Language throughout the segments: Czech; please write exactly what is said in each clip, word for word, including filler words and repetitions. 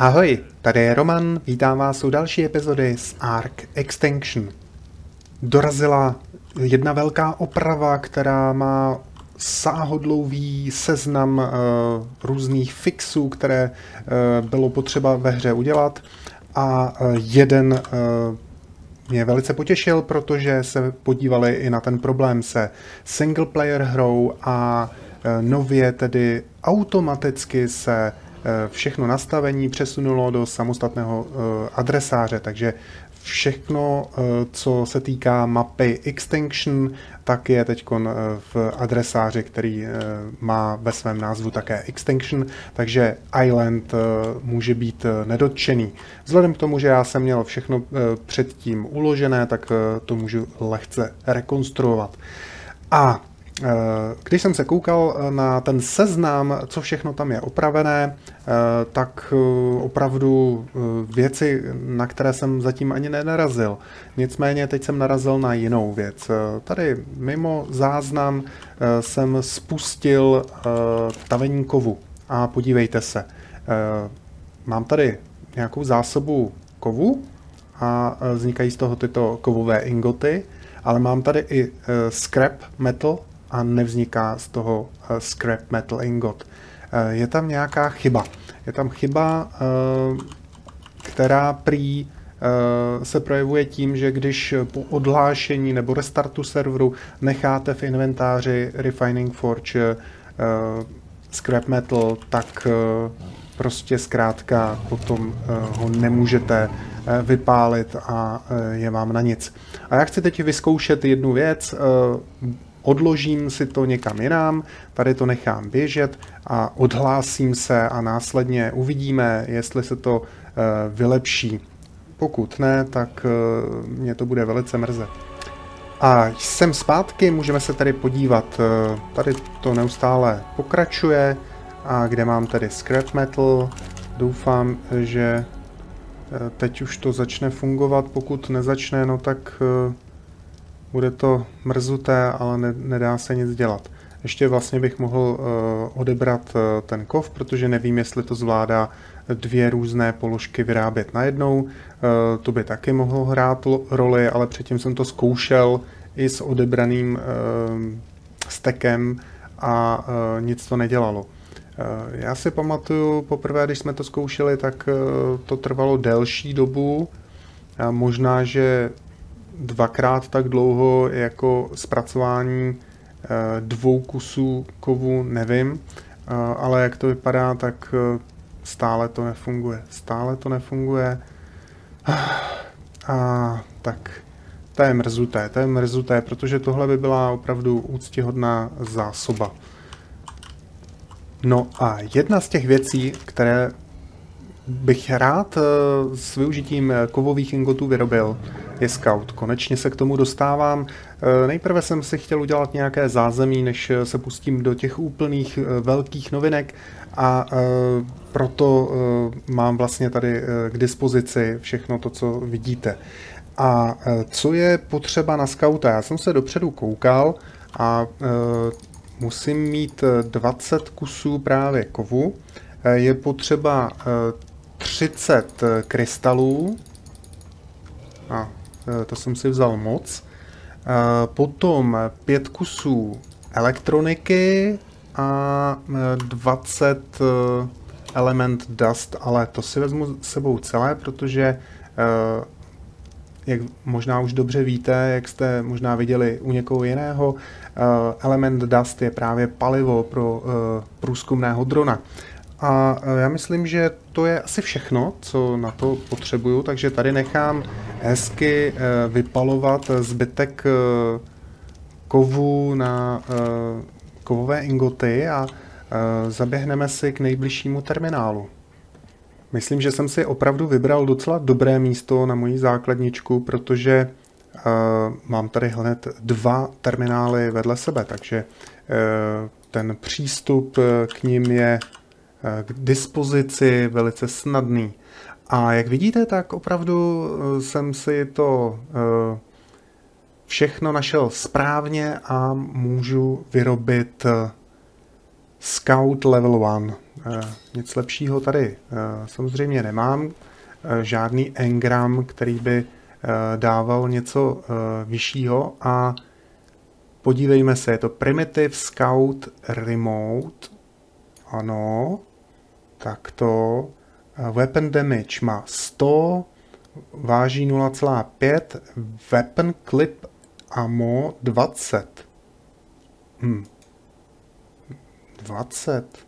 Ahoj, tady je Roman, vítám vás u další epizody z Ark Extinction. Dorazila jedna velká oprava, která má sáhodlouhý seznam uh, různých fixů, které uh, bylo potřeba ve hře udělat. A uh, jeden uh, mě velice potěšil, protože se podívali i na ten problém se single player hrou a uh, nově tedy automaticky se všechno nastavení přesunulo do samostatného adresáře, takže všechno, co se týká mapy Extinction, tak je teď v adresáři, který má ve svém názvu také Extinction, takže Island může být nedotčený. Vzhledem k tomu, že já jsem měl všechno předtím uložené, tak to můžu lehce rekonstruovat. A když jsem se koukal na ten seznam, co všechno tam je opravené, tak opravdu věci, na které jsem zatím ani nenarazil. Nicméně teď jsem narazil na jinou věc. Tady mimo záznam jsem spustil tavení kovu a podívejte se. Mám tady nějakou zásobu kovu a vznikají z toho tyto kovové ingoty, ale mám tady i scrap metal, a nevzniká z toho scrap metal ingot. Je tam nějaká chyba. Je tam chyba, která prý se projevuje tím, že když po odhlášení nebo restartu serveru necháte v inventáři Refining Forge scrap metal, tak prostě zkrátka potom ho nemůžete vypálit a je vám na nic. A já chci teď vyzkoušet jednu věc. Odložím si to někam jinam, tady to nechám běžet a odhlásím se a následně uvidíme, jestli se to vylepší. Pokud ne, tak mě to bude velice mrzet. A jsem zpátky, můžeme se tady podívat. Tady to neustále pokračuje. A kde mám tady scrap metal? Doufám, že teď už to začne fungovat. Pokud nezačne, no tak bude to mrzuté, ale ne, nedá se nic dělat. Ještě vlastně bych mohl uh, odebrat uh, ten kov, protože nevím, jestli to zvládá dvě různé položky vyrábět najednou. Uh, to by taky mohlo hrát roli, ale předtím jsem to zkoušel i s odebraným uh, stekem a uh, nic to nedělalo. Uh, já si pamatuju, poprvé, když jsme to zkoušeli, tak uh, to trvalo delší dobu. A možná, že dvakrát tak dlouho jako zpracování dvou kusů kovu, nevím, ale jak to vypadá, tak stále to nefunguje. Stále to nefunguje. A tak to je mrzuté, to je mrzuté, protože tohle by byla opravdu úctyhodná zásoba. No a jedna z těch věcí, které bych rád s využitím kovových ingotů vyrobil, je Scout. Konečně se k tomu dostávám. Nejprve jsem si chtěl udělat nějaké zázemí, než se pustím do těch úplných velkých novinek a proto mám vlastně tady k dispozici všechno to, co vidíte. A co je potřeba na Scouta? Já jsem se dopředu koukal a musím mít dvacet kusů právě kovu. Je potřeba třicet krystalů. A to jsem si vzal moc. Potom pět kusů elektroniky a dvacet element dust, ale to si vezmu s sebou celé, protože jak možná už dobře víte, jak jste možná viděli u někoho jiného, element dust je právě palivo pro průzkumného drona. A já myslím, že to je asi všechno, co na to potřebuju, takže tady nechám hezky vypalovat zbytek kovu na kovové ingoty a zaběhneme si k nejbližšímu terminálu. Myslím, že jsem si opravdu vybral docela dobré místo na moji základničku, protože mám tady hned dva terminály vedle sebe, takže ten přístup k nim je k dispozici velice snadný. A jak vidíte, tak opravdu jsem si to všechno našel správně a můžu vyrobit Scout level jedna. Nic lepšího tady samozřejmě nemám. Žádný engram, který by dával něco vyššího. A podívejme se, je to Primitive Scout Remote. Ano. Tak to. Weapon damage má sto, váží nula celá pět, weapon clip ammo dvacet. Hm. dvacet.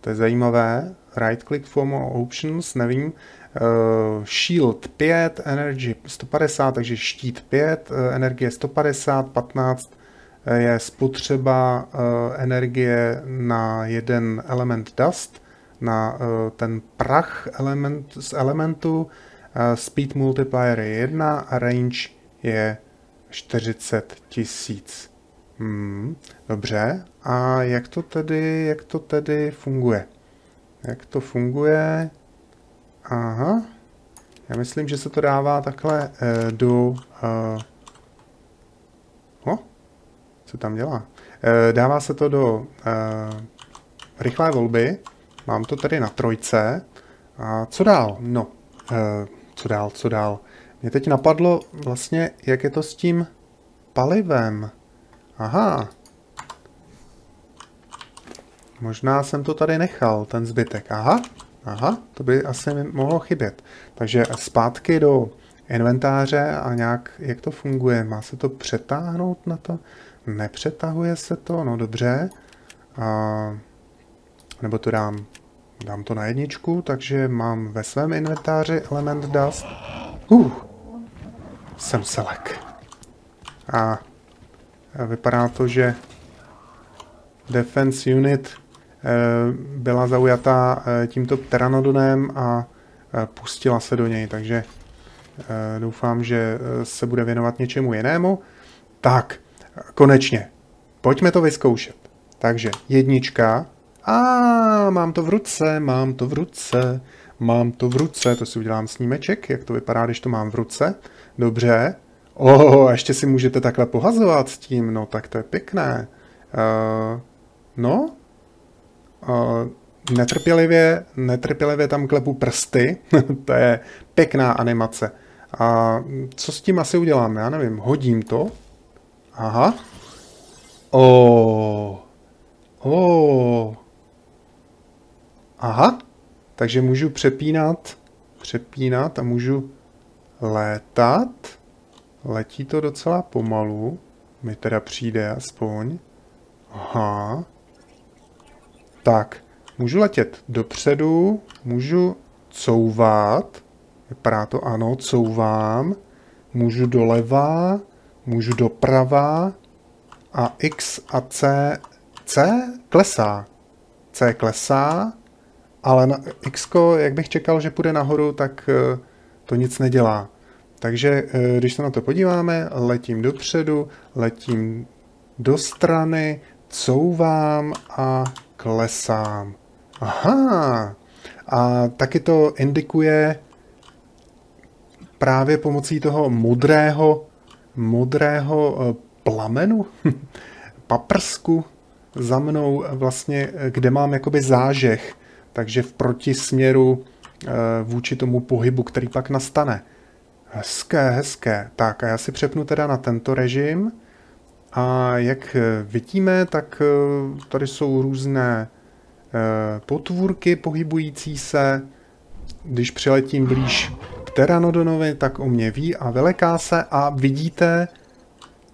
To je zajímavé. Right click for more options, nevím. Uh, shield pět, energy sto padesát, takže štít pět, energie sto padesát, patnáct je spotřeba uh, energie na jeden element dust, na uh, ten prach element, z elementu, uh, speed multiplier je jedna a range je čtyřicet tisíc. Hmm, dobře, a jak to tedy, jak to tedy funguje? Jak to funguje? Aha, já myslím, že se to dává takhle eh, do... Eh, oh, co tam dělá? Eh, dává se to do eh, rychlé volby. Mám to tady na trojce. A co dál? No, eh, co dál, co dál? Mě teď napadlo vlastně, jak je to s tím palivem. Aha. Možná jsem to tady nechal, ten zbytek. Aha, aha, to by asi mohlo chybět. Takže zpátky do inventáře a nějak, jak to funguje? Má se to přetáhnout na to? Nepřetahuje se to? No dobře. A nebo to dám, dám to na jedničku, takže mám ve svém inventáři element dust. Uh, jsem selek. A vypadá to, že Defense Unit byla zaujatá tímto pteranodonem a pustila se do něj, takže doufám, že se bude věnovat něčemu jinému. Tak, konečně. Pojďme to vyzkoušet. Takže jednička. A mám to v ruce, mám to v ruce, mám to v ruce. To si udělám snímeček, jak to vypadá, když to mám v ruce. Dobře. O, ještě si můžete takhle pohazovat s tím, no tak to je pěkné. Uh, no, uh, netrpělivě, netrpělivě tam klepu prsty, to je pěkná animace. A uh, co s tím asi udělám, já nevím, hodím to. Aha. O, o. Aha, takže můžu přepínat, přepínat a můžu létat. Letí to docela pomalu, mi teda přijde aspoň. Aha. Tak, můžu letět dopředu, můžu couvat, vypadá to ano, couvám, můžu doleva, můžu doprava a X a C, C klesá, C klesá, ale na X, jak bych čekal, že půjde nahoru, tak to nic nedělá. Takže když se na to podíváme, letím dopředu, letím do strany, couvám a klesám. Aha! A taky to indikuje právě pomocí toho modrého, modrého plamenu, paprsku za mnou vlastně, kde mám jakoby zážeh, takže v protisměru vůči tomu pohybu, který pak nastane. Hezké, hezké. Tak a já si přepnu teda na tento režim. A jak vidíme, tak tady jsou různé potvůrky pohybující se. Když přiletím blíž Pteranodonovi, tak o mě ví a vyleká se. A vidíte,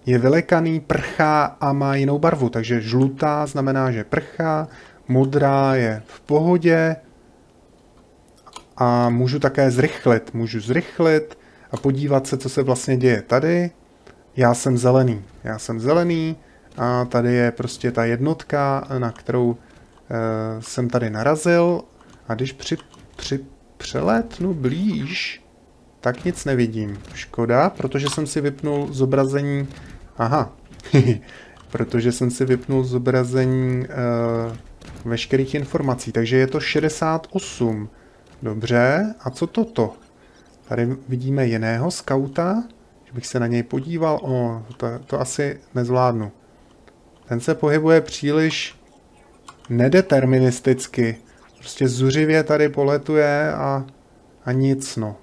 je vylekaný, prchá a má jinou barvu. Takže žlutá znamená, že prchá, modrá je v pohodě. A můžu také zrychlit. Můžu zrychlit a podívat se, co se vlastně děje tady. Já jsem zelený. Já jsem zelený a tady je prostě ta jednotka, na kterou eh, jsem tady narazil. A když při, při přelétnu blíž, tak nic nevidím. Škoda, protože jsem si vypnul zobrazení... Aha. Protože jsem si vypnul zobrazení eh, veškerých informací. Takže je to šedesát osm. Dobře. A co toto? Tady vidíme jiného skauta, že bych se na něj podíval. O, to, to asi nezvládnu. Ten se pohybuje příliš nedeterministicky. Prostě zuřivě tady poletuje a, a nic, no.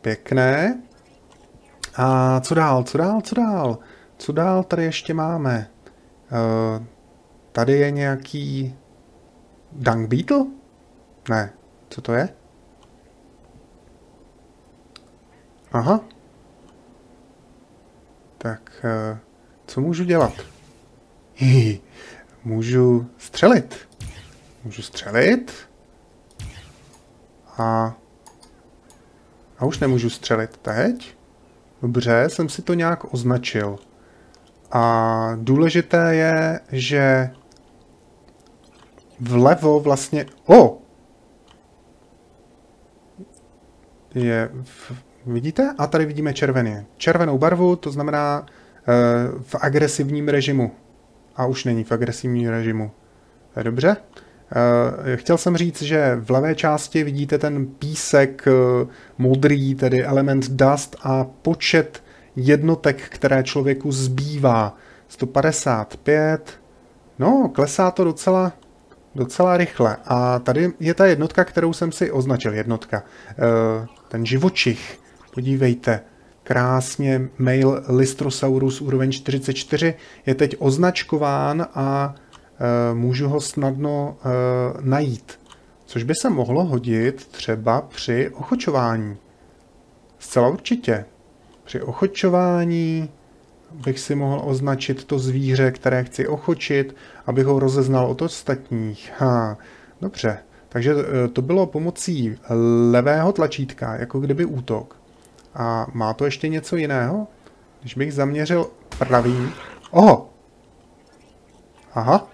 Pěkné. A co dál, co dál, co dál? Co dál tady ještě máme? E, tady je nějaký... Dung Beetle? Ne, co to je? Aha. Tak, e, co můžu dělat? Hihi. Můžu střelit. Můžu střelit. A... A už nemůžu střelit teď. Dobře, jsem si to nějak označil. A důležité je, že vlevo vlastně... O! Je... V... Vidíte? A tady vidíme červeně. Červenou barvu, to znamená e, v agresivním režimu. A už není v agresivním režimu. To je dobře. E, chtěl jsem říct, že v levé části vidíte ten písek e, modrý, tedy Element Dust a počet jednotek, které člověku zbývá. sto padesát pět. No, klesá to docela, docela rychle. A tady je ta jednotka, kterou jsem si označil. Jednotka. E, ten živočich. Podívejte. Krásně mail Listrosaurus úroveň čtyřicet čtyři je teď označkován a e, můžu ho snadno e, najít. Což by se mohlo hodit třeba při ochočování. Zcela určitě. Při ochočování bych si mohl označit to zvíře, které chci ochočit, abych ho rozeznal od ostatních. Ha, dobře, takže e, to bylo pomocí levého tlačítka, jako kdyby útok. A má to ještě něco jiného? Když bych zaměřil pravý... Oho! Aha.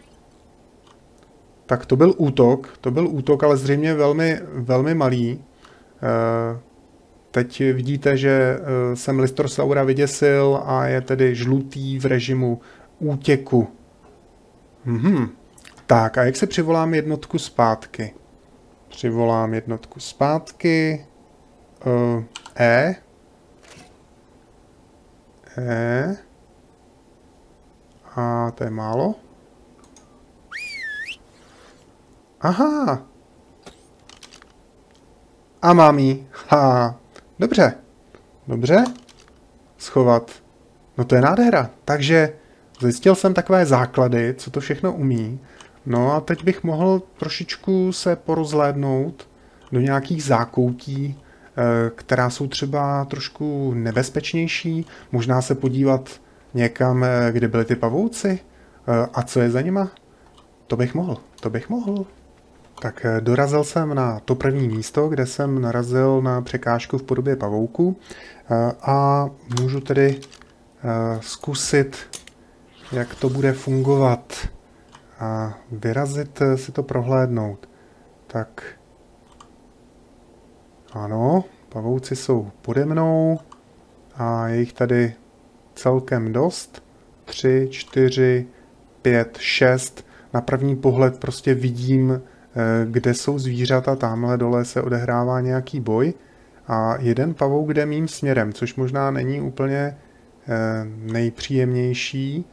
Tak to byl útok. To byl útok, ale zřejmě velmi, velmi malý. Teď vidíte, že jsem Listrosaura vyděsil a je tedy žlutý v režimu útěku. Mhm. Tak, a jak se přivolám jednotku zpátky? Přivolám jednotku zpátky. E... E. A to je málo. Aha. A mám jí. Ha. Dobře. Dobře. Schovat. No to je nádhera. Takže zjistil jsem takové základy, co to všechno umí. No a teď bych mohl trošičku se porozhlédnout do nějakých zákoutí, která jsou třeba trošku nebezpečnější. Možná se podívat někam, kde byly ty pavouci. A co je za nima? To bych mohl, to bych mohl. Tak dorazil jsem na to první místo, kde jsem narazil na překážku v podobě pavouku. A můžu tedy zkusit, jak to bude fungovat. A vyrazit si to prohlédnout. Tak... Ano, pavouci jsou pode mnou a je jich tady celkem dost. Tři, čtyři, pět, šest. Na první pohled prostě vidím, kde jsou zvířata. Támhle dole se odehrává nějaký boj a jeden pavouk jde mým směrem, což možná není úplně nejpříjemnější.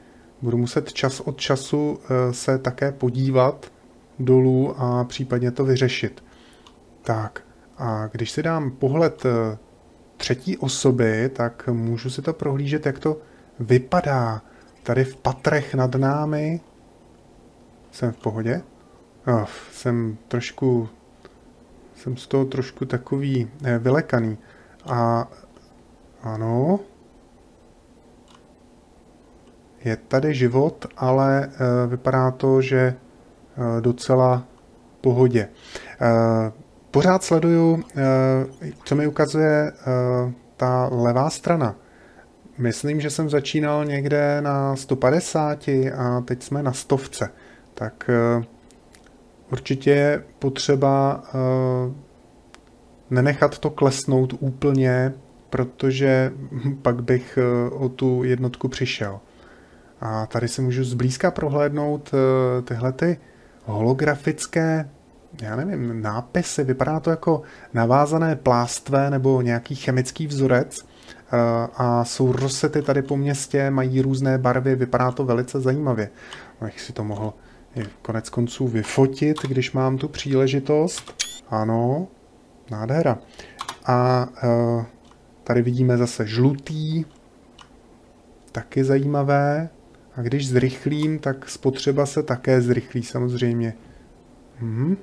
Budu muset čas od času se také podívat dolů a případně to vyřešit. Tak. A když si dám pohled třetí osoby, tak můžu si to prohlížet, jak to vypadá. Tady v patrech nad námi. Jsem v pohodě? Oh, jsem trošku... Jsem z toho trošku takový vylekaný. A... Ano. Je tady život, ale vypadá to, že docela v pohodě. Pořád sleduju, co mi ukazuje ta levá strana. Myslím, že jsem začínal někde na sto padesáti a teď jsme na stovce. Tak určitě je potřeba nenechat to klesnout úplně, protože pak bych o tu jednotku přišel. A tady si můžu zblízka prohlédnout tyhle ty holografické... já nevím, nápisy, vypadá to jako navázané plástve nebo nějaký chemický vzorec a jsou rozsety tady po městě, mají různé barvy, vypadá to velice zajímavě. Abych si to mohl je konec konců vyfotit, když mám tu příležitost. Ano, nádhera. A e, tady vidíme zase žlutý, taky zajímavé. A když zrychlím, tak spotřeba se také zrychlí samozřejmě. Mhm.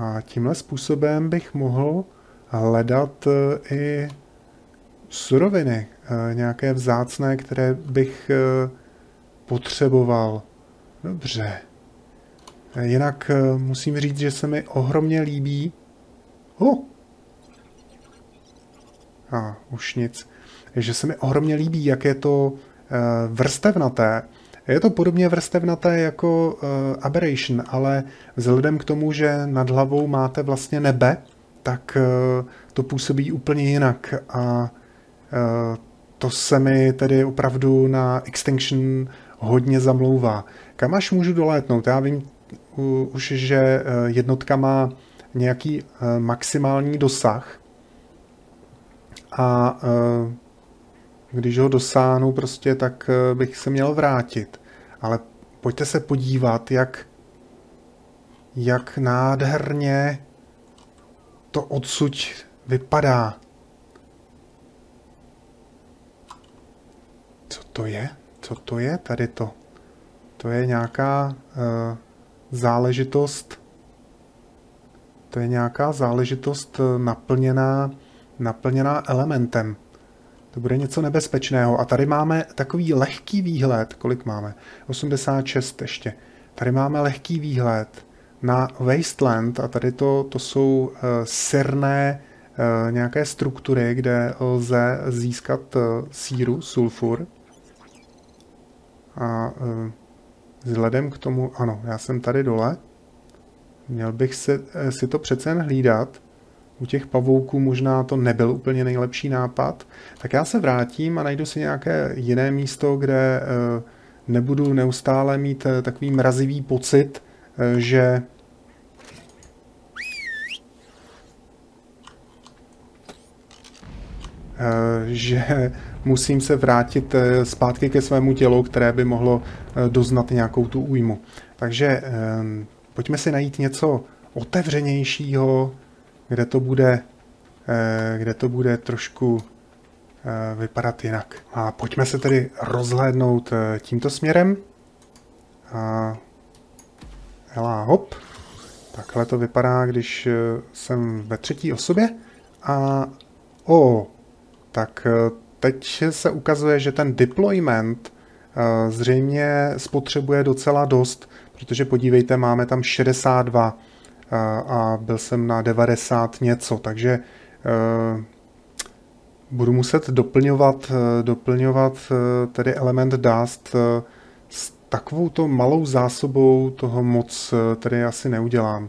A tímhle způsobem bych mohl hledat i suroviny, nějaké vzácné, které bych potřeboval. Dobře. Jinak musím říct, že se mi ohromně líbí. Oh. A už nic. Že se mi ohromně líbí, jak je to vrstevnaté. Je to podobně vrstevnaté jako Aberration, ale vzhledem k tomu, že nad hlavou máte vlastně nebe, tak to působí úplně jinak. A to se mi tedy opravdu na Extinction hodně zamlouvá. Kam až můžu dolétnout? Já vím už, že jednotka má nějaký maximální dosah. A když ho dosáhnu, prostě, tak bych se měl vrátit. Ale pojďte se podívat, jak, jak nádherně to odsud vypadá. Co to je? Co to je tady to? To je nějaká uh, záležitost. To je nějaká záležitost naplněná, naplněná elementem. To bude něco nebezpečného. A tady máme takový lehký výhled. Kolik máme? osmdesát šest ještě. Tady máme lehký výhled na Wasteland. A tady to, to jsou uh, syrné uh, nějaké struktury, kde lze získat uh, síru, sulfur. A uh, vzhledem k tomu... Ano, já jsem tady dole. Měl bych se, uh, si to přece jen hlídat. U těch pavouků možná to nebyl úplně nejlepší nápad. Tak já se vrátím a najdu si nějaké jiné místo, kde nebudu neustále mít takový mrazivý pocit, že... že musím se vrátit zpátky ke svému tělu, které by mohlo doznat nějakou tu újmu. Takže pojďme si najít něco otevřenějšího, kde to bude, kde to bude trošku vypadat jinak. A pojďme se tedy rozhlédnout tímto směrem. A helá, hop. Takhle to vypadá, když jsem ve třetí osobě. A o, tak teď se ukazuje, že ten deployment zřejmě spotřebuje docela dost, protože podívejte, máme tam šedesát dva. A byl jsem na devadesát něco, takže e, budu muset doplňovat, doplňovat tedy Element Dust s takovouto malou zásobou, toho moc tedy asi neudělám.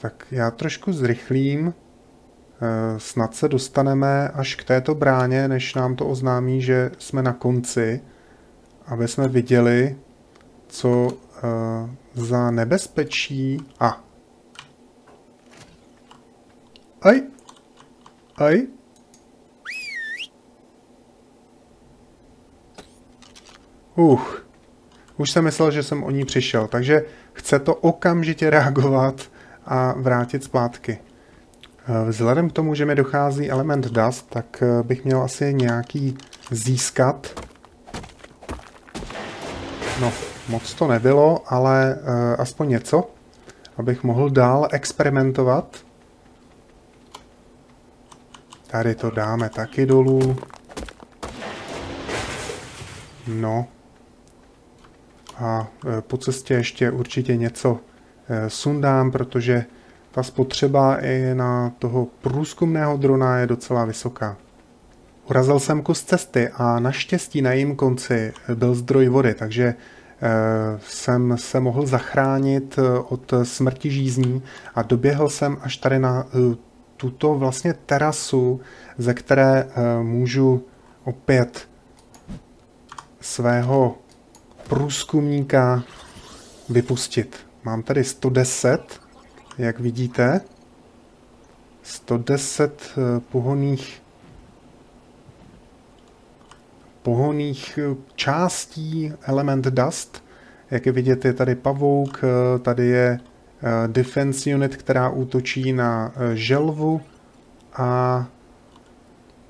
Tak já trošku zrychlím, e, snad se dostaneme až k této bráně, než nám to oznámí, že jsme na konci, aby jsme viděli, co... E, za nebezpečí a aj aj uch už jsem myslel, že jsem o ní přišel, takže chce to okamžitě reagovat a vrátit zpátky. Vzhledem k tomu, že mi dochází Element Dust, tak bych měl asi nějaký získat. No, moc to nebylo, ale e, aspoň něco, abych mohl dál experimentovat. Tady to dáme taky dolů. No. A e, po cestě ještě určitě něco e, sundám, protože ta spotřeba i na toho průzkumného drona je docela vysoká. Urazil jsem kus cesty a naštěstí na jejím konci byl zdroj vody, takže jsem se mohl zachránit od smrti žízní a doběhl jsem až tady na tuto vlastně terasu, ze které můžu opět svého průzkumníka vypustit. Mám tady sto deset, jak vidíte, sto deset pohonných pohonných částí Element Dust. Jak je vidět, je tady pavouk, tady je Defense Unit, která útočí na želvu a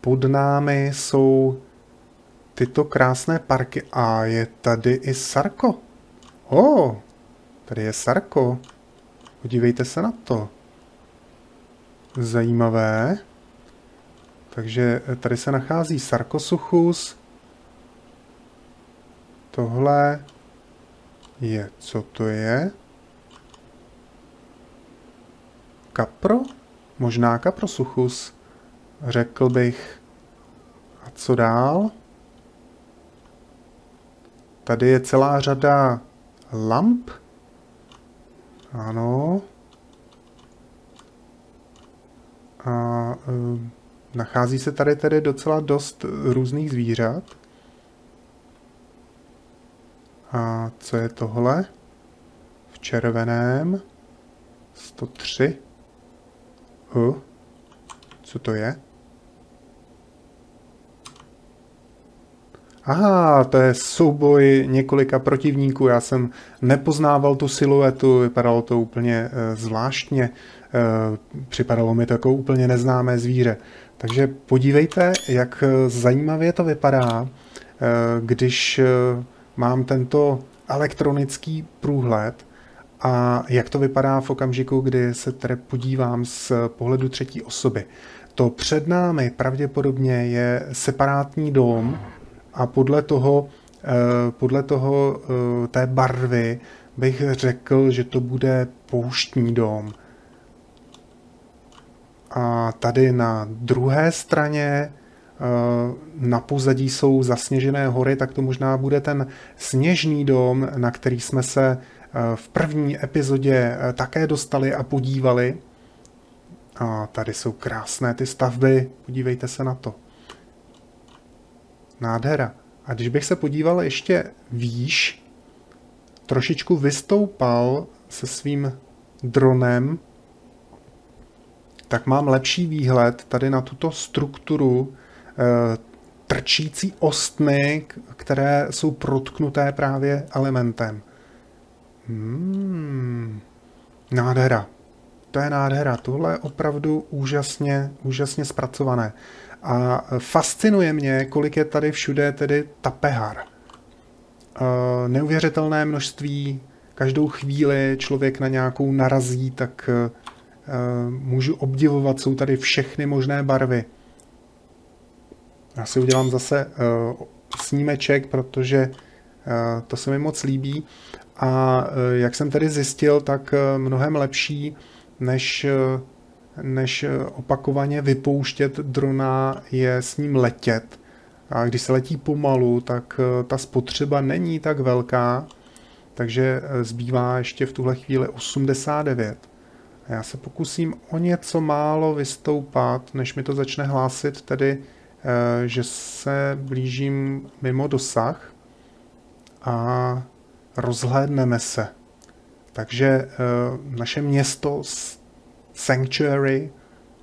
pod námi jsou tyto krásné parky. A je tady i Sarko. Oh, tady je Sarko. Podívejte se na to. Zajímavé. Takže tady se nachází Sarkosuchus. Tohle je, co to je? Kapro? Možná Kaprosuchus, řekl bych. A co dál? Tady je celá řada lamp. Ano. A um, nachází se tady tedy docela dost různých zvířat. A co je tohle? V červeném. sto tři. Uh, co to je? Aha, to je souboj několika protivníků. Já jsem nepoznával tu siluetu, vypadalo to úplně e, zvláštně. E, připadalo mi to jako úplně neznámé zvíře. Takže podívejte, jak zajímavě to vypadá, e, když e, mám tento elektronický průhled a jak to vypadá v okamžiku, kdy se tedy podívám z pohledu třetí osoby. To před námi pravděpodobně je separátní dom a podle toho, podle toho té barvy bych řekl, že to bude pouštní dom. A tady na druhé straně na pozadí jsou zasněžené hory, tak to možná bude ten sněžný dom, na který jsme se v první epizodě také dostali a podívali. A tady jsou krásné ty stavby, podívejte se na to. Nádhera. A když bych se podíval ještě výš, trošičku vystoupal se svým dronem, tak mám lepší výhled tady na tuto strukturu e, trčící ostny, které jsou protknuté právě elementem. Hmm, nádhera. To je nádhera. Tohle je opravdu úžasně, úžasně zpracované. A fascinuje mě, kolik je tady všude tedy tapehar. E, neuvěřitelné množství, každou chvíli člověk na nějakou narazí, tak e, můžu obdivovat, jsou tady všechny možné barvy. Já si udělám zase e, snímeček, protože e, to se mi moc líbí. A e, jak jsem tedy zjistil, tak e, mnohem lepší než... E, než opakovaně vypouštět drona je s ním letět. A když se letí pomalu, tak ta spotřeba není tak velká, takže zbývá ještě v tuhle chvíli osmdesát devět. A já se pokusím o něco málo vystoupat, než mi to začne hlásit, tedy, že se blížím mimo dosah a rozhlédneme se. Takže naše město Sanctuary,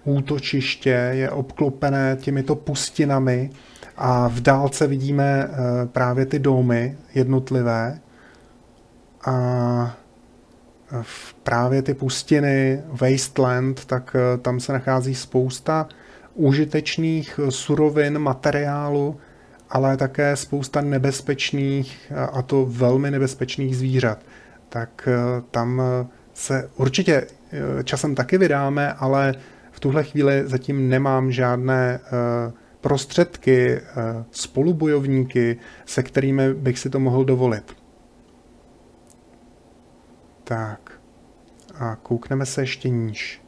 útočiště, je obklopené těmito pustinami a v dálce vidíme právě ty domy jednotlivé a právě ty pustiny Wasteland, tak tam se nachází spousta užitečných surovin, materiálu, ale také spousta nebezpečných, a to velmi nebezpečných zvířat. Tak tam se určitě časem taky vydáme, ale v tuhle chvíli zatím nemám žádné prostředky, spolubojovníky, se kterými bych si to mohl dovolit. Tak. A koukneme se ještě níž.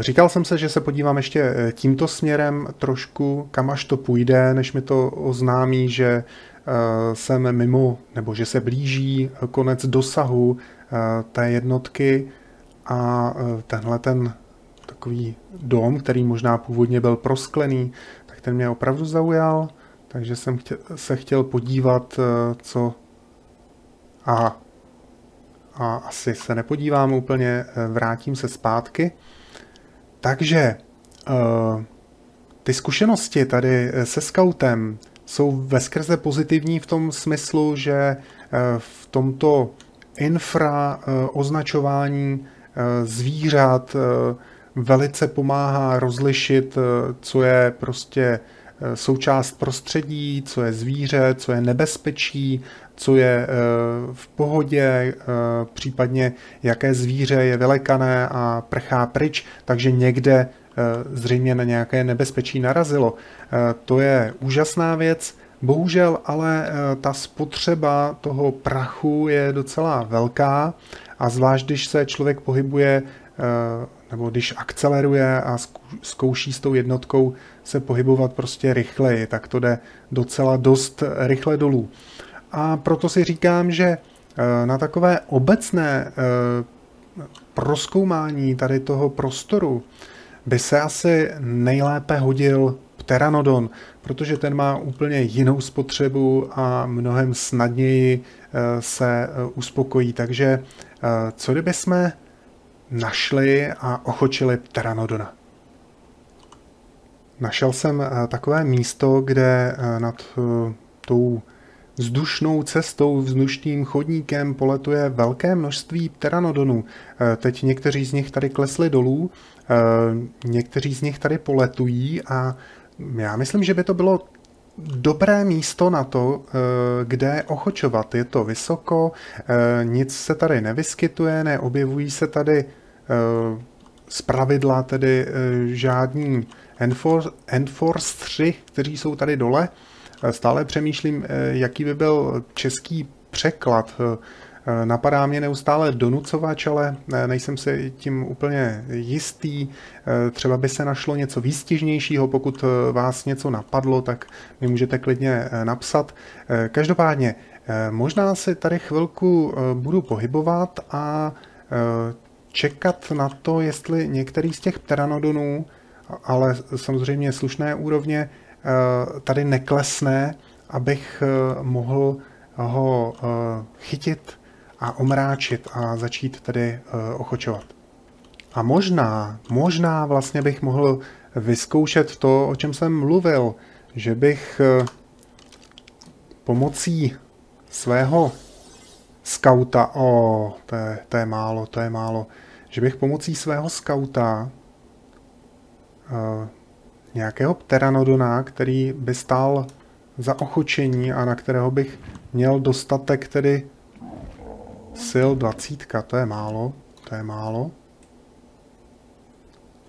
Říkal jsem se, že se podívám ještě tímto směrem trošku, kam až to půjde, než mi to oznámí, že jsem mimo, nebo že se blíží konec dosahu té jednotky. A tenhle ten takový dom, který možná původně byl prosklený, tak ten mě opravdu zaujal, takže jsem se chtěl podívat, co... Aha. A asi se nepodívám úplně, vrátím se zpátky. Takže ty zkušenosti tady se Scoutem jsou veskrze pozitivní v tom smyslu, že v tomto infra označování zvířat velice pomáhá rozlišit, co je prostě součást prostředí, co je zvíře, co je nebezpečí, co je v pohodě, případně jaké zvíře je vylekané a prchá pryč, takže někde zřejmě na nějaké nebezpečí narazilo. To je úžasná věc, bohužel ale ta spotřeba toho prachu je docela velká a zvlášť, když se člověk pohybuje nebo když akceleruje a zkouší s tou jednotkou se pohybovat prostě rychleji, tak to jde docela dost rychle dolů. A proto si říkám, že na takové obecné prozkoumání tady toho prostoru by se asi nejlépe hodil Pteranodon, protože ten má úplně jinou spotřebu a mnohem snadněji se uspokojí. Takže co kdyby jsme našli a ochočili Pteranodona? Našel jsem takové místo, kde nad tou vzdušnou cestou, vzdušným chodníkem poletuje velké množství pteranodonů. Teď někteří z nich tady klesli dolů, někteří z nich tady poletují a já myslím, že by to bylo dobré místo na to, kde ochočovat. Je to vysoko, nic se tady nevyskytuje, neobjevují se tady zpravidla tedy žádní enforceři, kteří jsou tady dole. Stále přemýšlím, jaký by byl český překlad. Napadá mě neustále donucovač, ale nejsem si tím úplně jistý. Třeba by se našlo něco výstižnějšího, pokud vás něco napadlo, tak mi můžete klidně napsat. Každopádně, možná si tady chvilku budu pohybovat a čekat na to, jestli některý z těch pteranodonů, ale samozřejmě slušné úrovně, tady neklesne, abych mohl ho chytit a omráčit a začít tedy ochočovat. A možná, možná vlastně bych mohl vyzkoušet to, o čem jsem mluvil, že bych pomocí svého skauta, o, to je, to je málo, to je málo, že bych pomocí svého skauta nějakého pteranodona, který by stál za ochočení a na kterého bych měl dostatek tedy sil dvacítka, to je málo, to je málo.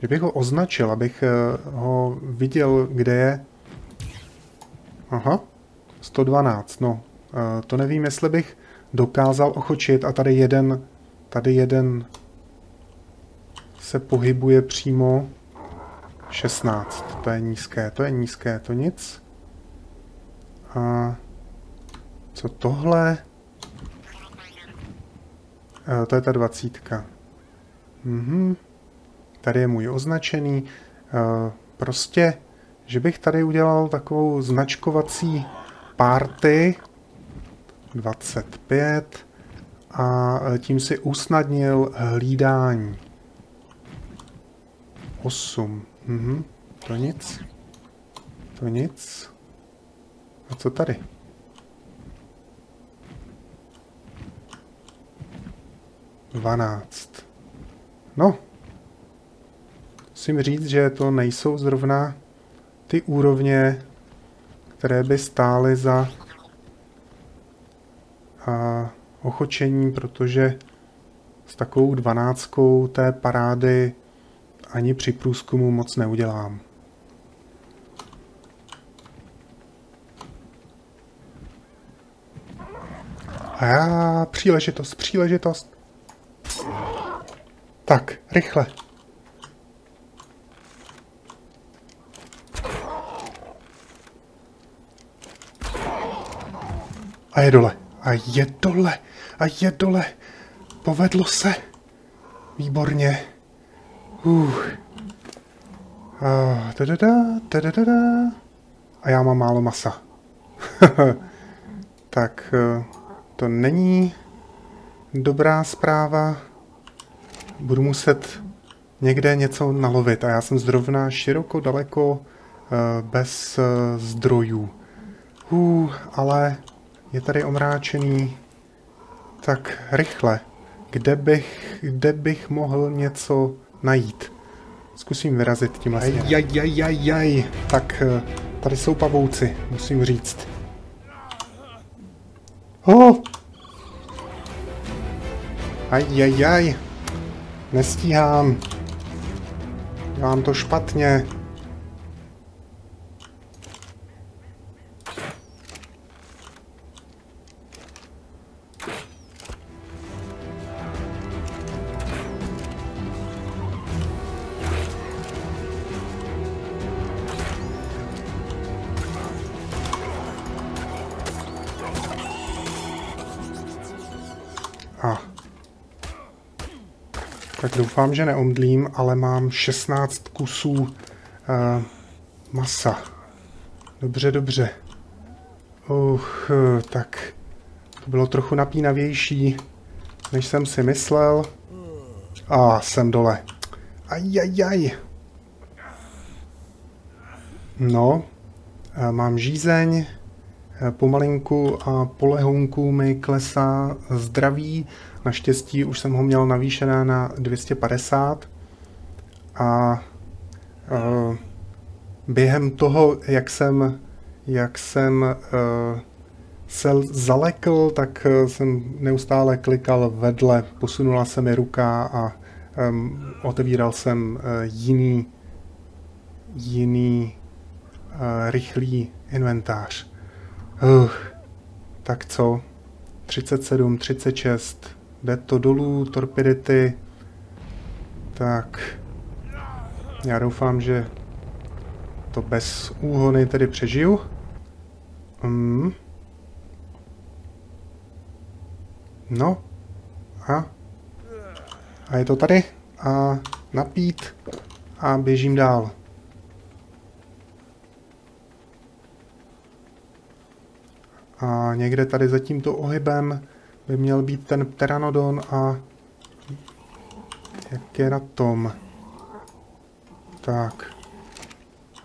Že bych ho označil, abych ho viděl, kde je. Aha, sto dvanáct, no, to nevím, jestli bych dokázal ochočit a tady jeden, tady jeden se pohybuje přímo. šestnáct, to je nízké, to je nízké, to nic. A co tohle? E, to je ta dvacítka. Mhm. Tady je můj označený. E, prostě, že bych tady udělal takovou značkovací party. dvacet pět. A tím si usnadnil hlídání. osm. Mhm, to nic. To nic. A co tady? dvanáct. No. Musím říct, že to nejsou zrovna ty úrovně, které by stály za a, ochočení, protože s takovou dvanáctkou té parády ani při průzkumu moc neudělám. A já, příležitost, příležitost. Tak, rychle. A je dole, a je dole, a je dole. Povedlo se. Výborně. Uh. A, da, da, da, da, da, da. A já mám málo masa. Tak to není dobrá zpráva. Budu muset někde něco nalovit. A já jsem zrovna široko daleko bez zdrojů. Uh, ale je tady omráčený. Tak rychle. Kde bych, kde bych mohl něco najít? Zkusím vyrazit tímhle směrem. Jaj, jaj, jaj, jaj. Tak tady jsou pavouci, musím říct. Oh! Aj, jaj, jaj. Nestíhám. Dělám to špatně. Tak doufám, že neomdlím, ale mám šestnáct kusů uh, masa. Dobře, dobře. Uh, tak to bylo trochu napínavější, než jsem si myslel. A ah, jsem dole. Ajajaj. No, uh, mám žízeň. Pomalinku a polehonku mi klesá zdraví. Naštěstí už jsem ho měl navýšené na dvě stě padesát. A e, během toho, jak jsem, jak jsem e, se zalekl, tak jsem neustále klikal vedle. Posunula se mi ruka a e, otevíral jsem e, jiný, jiný e, rychlý inventář. Uh, tak co? třicet sedm, třicet šest. Jde to dolů, torpidity. Tak. Já doufám, že to bez úhony tedy přežiju. Mm. No. A. A je to tady. A napít. A běžím dál. A někde tady za tímto ohybem by měl být ten Pteranodon a jak je na tom. Tak.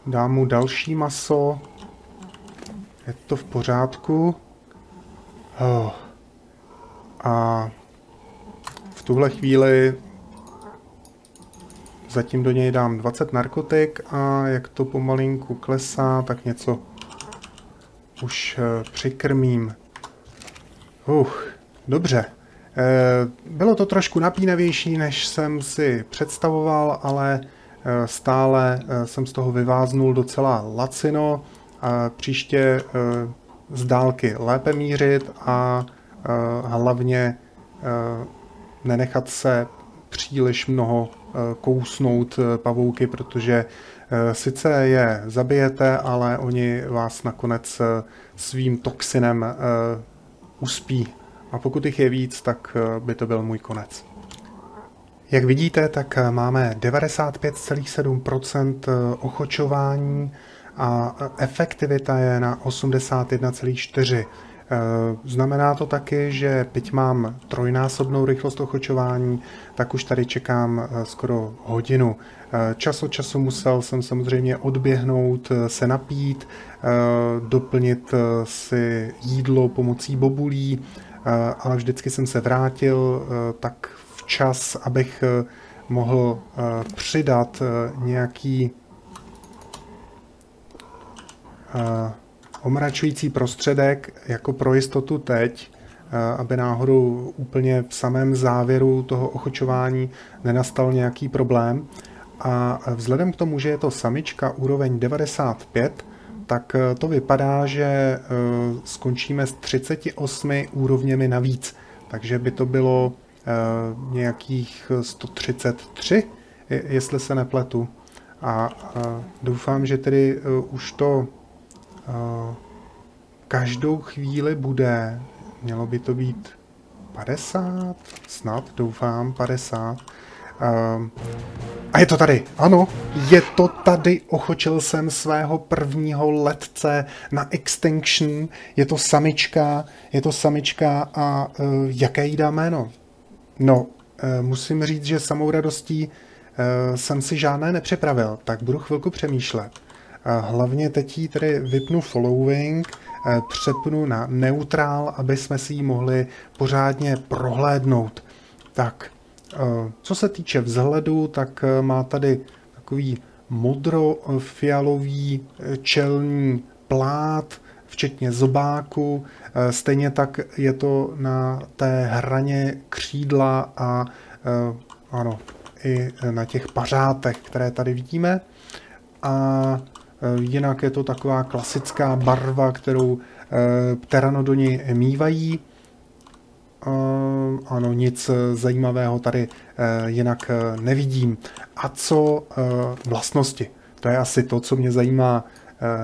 Dám mu další maso. Je to v pořádku. Oh. A v tuhle chvíli zatím do něj dám dvacet narkotik a jak to pomalinku klesá, tak něco už přikrmím. Uh, dobře. Bylo to trošku napínavější, než jsem si představoval, ale stále jsem z toho vyváznul docela lacino. Příště z dálky lépe mířit a hlavně nenechat se příliš mnoho kousnout pavouky, protože sice je zabijete, ale oni vás nakonec svým toxinem uspí. A pokud jich je víc, tak by to byl můj konec. Jak vidíte, tak máme devadesát pět celá sedm procenta ochočování a efektivita je na osmdesát jedna celá čtyři procenta. Znamená to taky, že byť mám trojnásobnou rychlost ochočování, tak už tady čekám skoro hodinu. Čas od času musel jsem samozřejmě odběhnout, se napít, doplnit si jídlo pomocí bobulí, ale vždycky jsem se vrátil tak včas, abych mohl přidat nějaký omračující prostředek jako pro jistotu teď, aby náhodou úplně v samém závěru toho ochočování nenastal nějaký problém. A vzhledem k tomu, že je to samička úroveň devadesát pět, tak to vypadá, že skončíme s třiceti osmi úrovněmi navíc. Takže by to bylo nějakých sto třicet tři, jestli se nepletu. A doufám, že tedy už to každou chvíli bude, mělo by to být padesát, snad doufám padesát. A je to tady, ano, je to tady, ochočil jsem svého prvního letce na Extinction, je to samička, je to samička a jaké jí dá jméno? No, musím říct, že samou radostí jsem si žádné nepřipravil, tak budu chvilku přemýšlet. Hlavně teď jí tedy vypnu following, přepnu na neutrál, aby jsme si ji mohli pořádně prohlédnout. Tak, co se týče vzhledu, tak má tady takový modrofialový čelní plát, včetně zobáku. Stejně tak je to na té hraně křídla a ano, i na těch pařátech, které tady vidíme. A jinak je to taková klasická barva, kterou pteranodoni mívají. Ano, nic zajímavého tady jinak nevidím. A co vlastnosti? To je asi to, co mě zajímá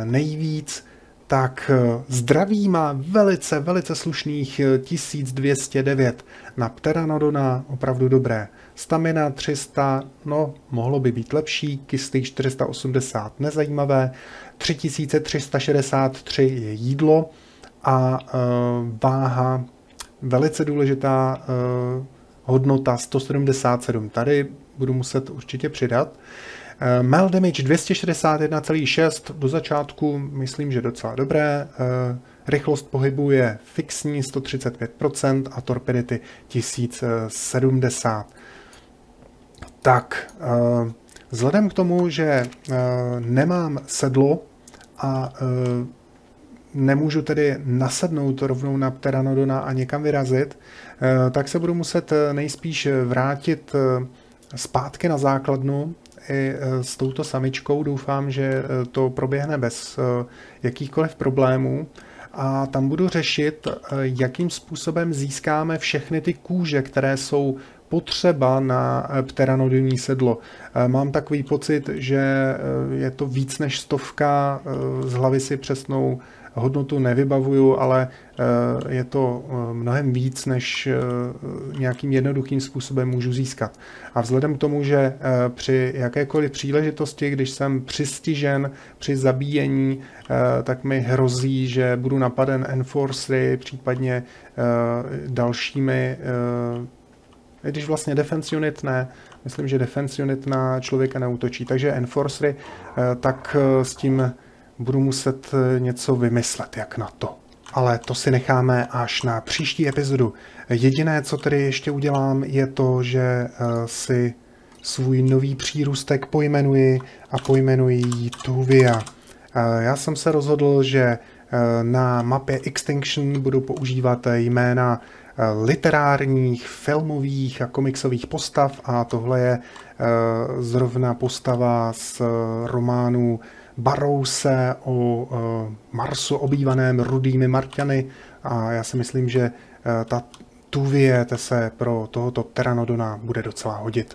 nejvíc. Tak zdraví má velice, velice slušných tisíc dvě stě devět. Na pteranodona opravdu dobré. Stamina tři sta, no mohlo by být lepší, kyslík čtyři sta osmdesát, nezajímavé. tři tisíce tři sta šedesát tři je jídlo a e, váha, velice důležitá e, hodnota sto sedmdesát sedm. Tady budu muset určitě přidat. Mail damage dvě stě šedesát jedna celá šest, do začátku myslím, že docela dobré. Rychlost pohybu je fixní sto třicet pět procent a torpidity tisíc sedmdesát. Tak, vzhledem k tomu, že nemám sedlo a nemůžu tedy nasednout rovnou na pteranodona a někam vyrazit, tak se budu muset nejspíš vrátit zpátky na základnu i s touto samičkou. Doufám, že to proběhne bez jakýchkoliv problémů a tam budu řešit, jakým způsobem získáme všechny ty kůže, které jsou potřeba na pteranodonní sedlo. Mám takový pocit, že je to víc než stovka, z hlavy si přesnou hodnotu nevybavuju, ale je to mnohem víc, než nějakým jednoduchým způsobem můžu získat. A vzhledem k tomu, že při jakékoliv příležitosti, když jsem přistižen při zabíjení, tak mi hrozí, že budu napaden enforcery, případně dalšími, i když vlastně Defense Unit ne, myslím, že Defense Unit na člověka neútočí, takže enforcery, tak s tím budu muset něco vymyslet, jak na to. Ale to si necháme až na příští epizodu. Jediné, co tedy ještě udělám, je to, že si svůj nový přírůstek pojmenuji a pojmenuji ji Thuvia. Já jsem se rozhodl, že na mapě Extinction budu používat jména literárních, filmových a komiksových postav a tohle je zrovna postava z románu Barouse o Marsu obývaném rudými Marťany a já si myslím, že ta Thuvie se pro tohoto pteranodona bude docela hodit.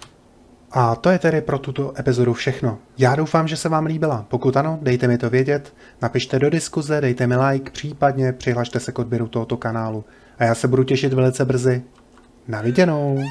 A to je tedy pro tuto epizodu všechno. Já doufám, že se vám líbila. Pokud ano, dejte mi to vědět, napište do diskuze, dejte mi like, případně přihlašte se k odběru tohoto kanálu. A já se budu těšit velice brzy. Na viděnou!